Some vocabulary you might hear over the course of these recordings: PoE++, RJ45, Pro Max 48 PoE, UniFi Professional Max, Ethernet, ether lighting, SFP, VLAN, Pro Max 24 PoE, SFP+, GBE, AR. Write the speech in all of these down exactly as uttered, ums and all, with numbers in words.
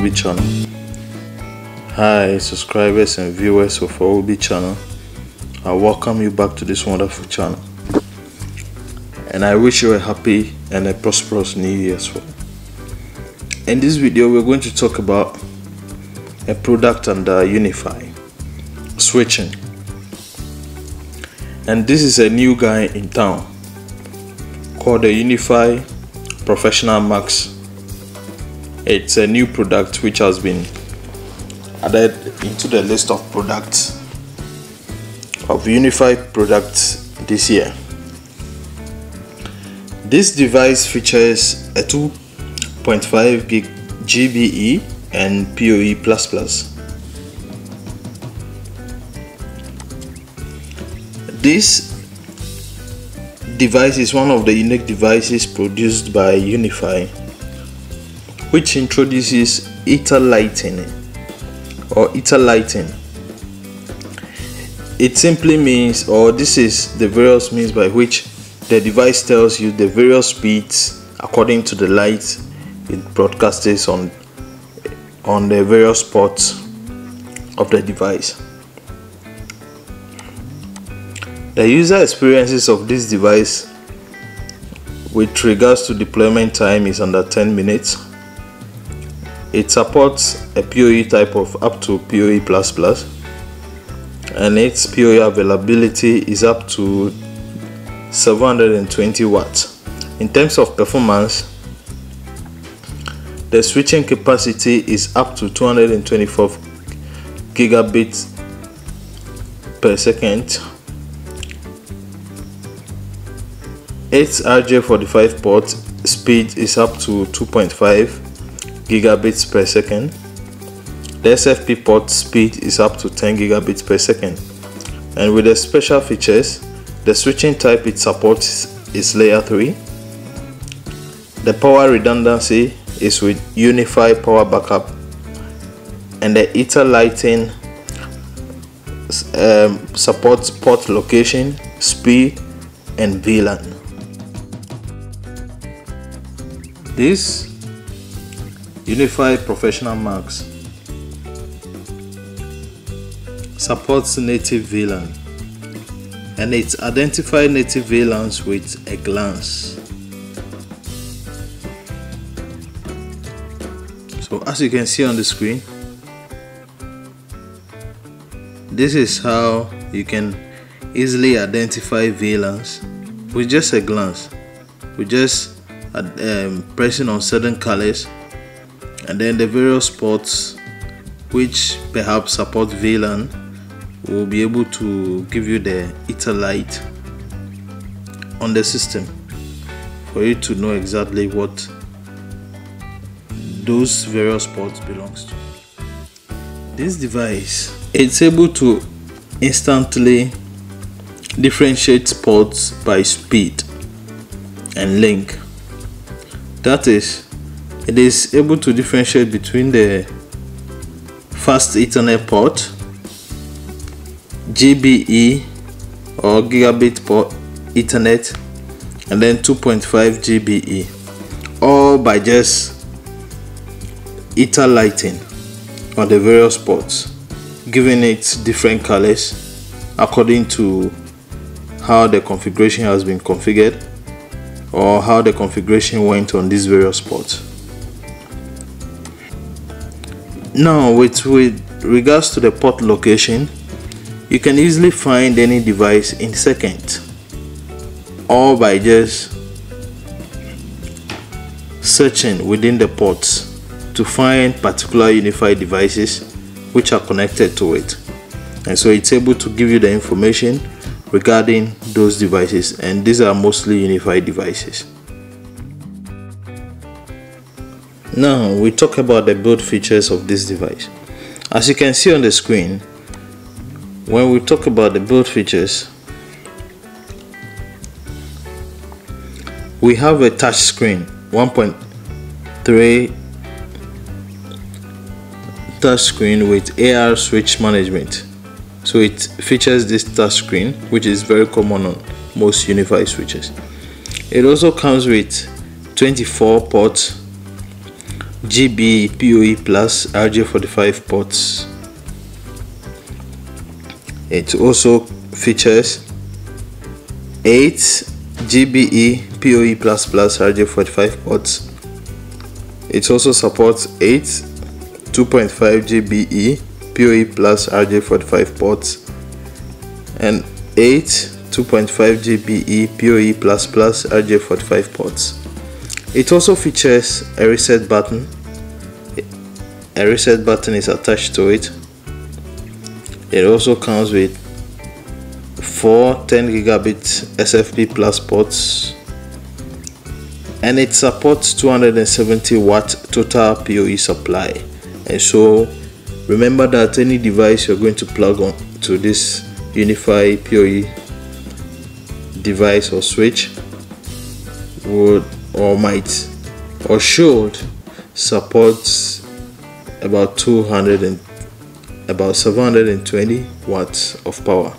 O B channel. Hi subscribers and viewers of our O B channel, I welcome you back to this wonderful channel, and I wish you a happy and a prosperous new year as well. In this video we're going to talk about a product under UniFi, switching. And this is a new guy in town called the UniFi Professional Max. It's a new product which has been added into the list of products of UniFi products this year. This device features a two point five gig G B E and P O E plus plus. This device is one of the unique devices produced by UniFi, which introduces ether lighting or ether lighting. It simply means, or this is the various means by which the device tells you the various speeds according to the light it broadcasts on on the various ports of the device. The user experiences of this device with regards to deployment time is under ten minutes. It supports a P O E type of up to P O E plus plus, and its P O E availability is up to seven hundred twenty watts. In terms of performance, the switching capacity is up to two hundred twenty-four gigabits per second. Its R J forty-five port speed is up to two point five gigabits per second. The S F P port speed is up to ten gigabits per second. And with the special features, the switching type it supports is layer three. The power redundancy is with UniFi power backup, and the ether lighting um, supports port location, speed and V LAN. This UniFi Professional Max supports native V LAN, and it identifies native V LANs with a glance. So as you can see on the screen, this is how you can easily identify V LANs with just a glance, with just um, pressing on certain colors, and then the various ports which perhaps support V LAN will be able to give you the ether light on the system for you to know exactly what those various ports belongs to. This device, it's able to instantly differentiate ports by speed and link. That is, it is able to differentiate between the fast Ethernet port, G B E or gigabit port Ethernet, and then two point five G B E, all by just ether lighting on the various ports, giving it different colors according to how the configuration has been configured or how the configuration went on these various ports. Now with, with regards to the port location, you can easily find any device in seconds, all by just searching within the ports to find particular UniFi devices which are connected to it, and so it's able to give you the information regarding those devices, and these are mostly UniFi devices. Now we talk about the build features of this device. As you can see on the screen, when we talk about the build features, we have a touch screen, one point three touch screen with A R switch management. So it features this touch screen, which is very common on most UniFi switches. It also comes with twenty-four ports, G B E, P O E plus, R J forty-five ports. It also features eight G B E, P O E plus, R J forty-five ports. It also supports eight two point five G B E, P O E plus, R J forty-five ports and eight two point five G B E, P O E plus, R J forty-five ports. It also features a reset button. A reset button is attached to it. It also comes with four ten gigabit S F P plus ports, and it supports two hundred seventy watt total P O E supply. And so remember that any device you're going to plug on to this UniFi P O E device or switch would or might or should support about two hundred and about seven hundred twenty watts of power.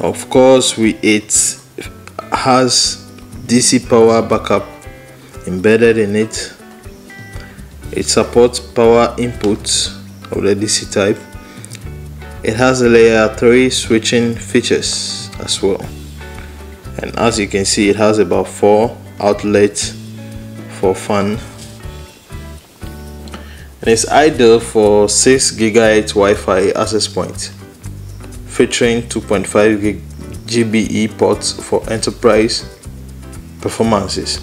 Of course, we it has D C power backup embedded in it. It supports power inputs of the D C type. It has a layer three switching features as well. And as you can see, it has about four outlets for fan. And it's ideal for six gigahertz Wi-Fi access point, featuring two point five G B E ports for enterprise performances.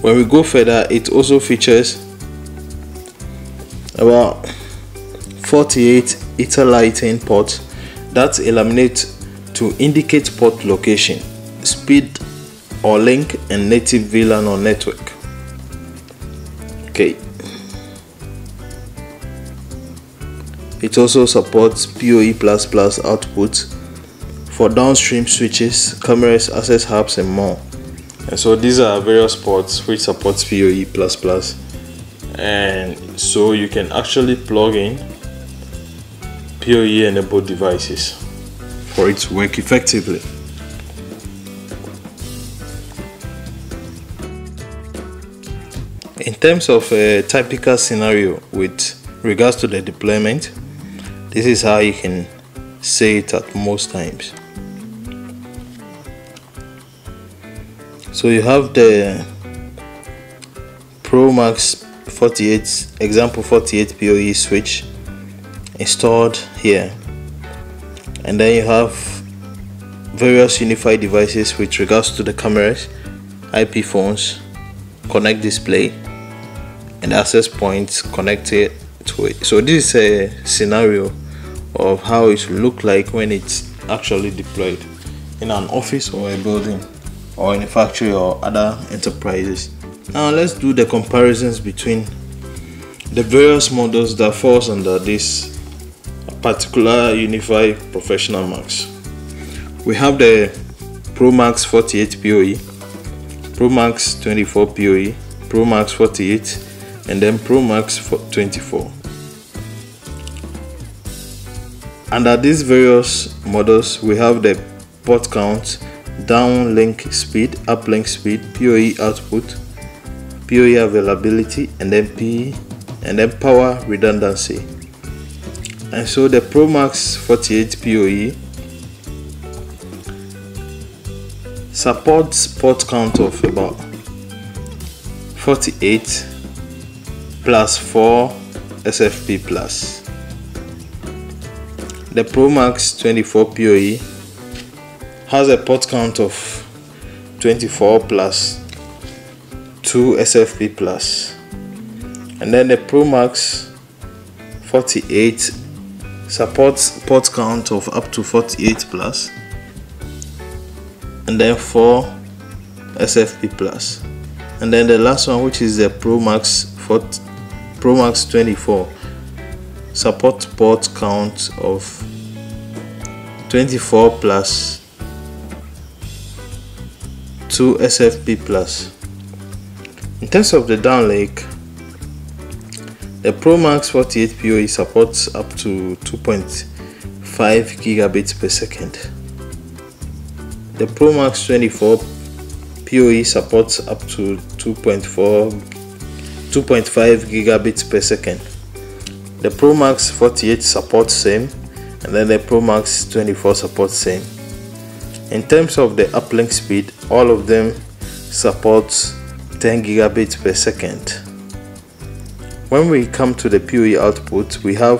When we go further, it also features about forty-eight ether lighting ports that illuminate to indicate port location, speed or link, and native V LAN or network. Okay. It also supports P O E plus plus output for downstream switches, cameras, access hubs, and more. And so these are various ports which supports P O E plus plus, and so you can actually plug in P O E enabled devices for it to work effectively. In terms of a typical scenario with regards to the deployment, this is how you can say it at most times. So you have the Pro Max forty-eight, example forty-eight P O E switch installed here, and then you have various UniFi devices with regards to the cameras, I P phones, connect display, and access points connected to it. So this is a scenario of how it will look like when it's actually deployed in an office or a building or in a factory or other enterprises. Now let's do the comparisons between the various models that falls under this particular UniFi Professional Max. We have the Pro Max forty-eight P O E, Pro Max twenty-four P O E, Pro Max forty-eight, and then Pro Max twenty-four. Under these various models, we have the port count, downlink speed, uplink speed, P O E output, P O E availability, and then P and then power redundancy. And so the Pro Max forty-eight P O E supports port count of about forty-eight plus four S F P plus. The Pro Max twenty-four P O E has a port count of twenty-four plus two S F P plus. And then the Pro Max forty-eight supports port count of up to forty-eight plus and then four S F P plus. And then the last one, which is the Pro Max forty, Pro Max twenty-four, support port count of twenty-four plus two S F P plus. In terms of the downlink, the Pro Max forty-eight P O E supports up to two point five gigabits per second. The Pro Max twenty-four PoE supports up to two point four, two point five gigabits per second. The Pro Max forty-eight supports same, and then the Pro Max twenty-four supports same. In terms of the uplink speed, all of them supports ten gigabits per second. When we come to the PoE output, we have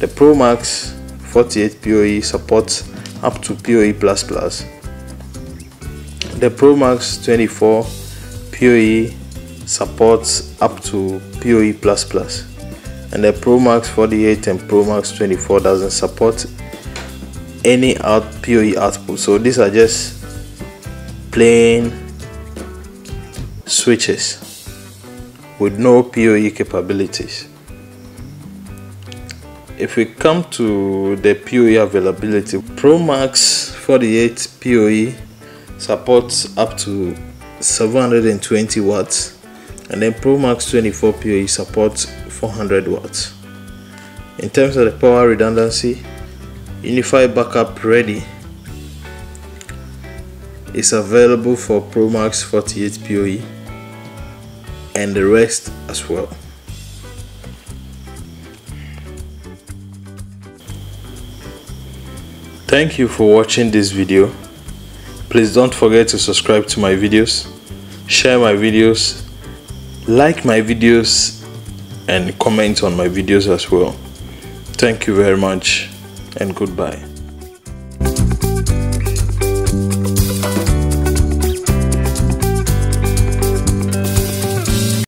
the Pro Max forty-eight PoE supports up to PoE++. The Pro Max twenty-four PoE supports up to PoE++, and the Pro Max forty-eight and Pro Max twenty-four doesn't support any out PoE output. So these are just plain switches with no PoE capabilities. If we come to the PoE availability, Pro Max forty-eight PoE supports up to seven hundred twenty watts, and then Pro Max twenty-four PoE supports four hundred watts. In terms of the power redundancy, UniFi Backup Ready is available for Pro Max forty-eight PoE and the rest as well. Thank you for watching this video. Please don't forget to subscribe to my videos, share my videos, like my videos, and comment on my videos as well. Thank you very much, and goodbye.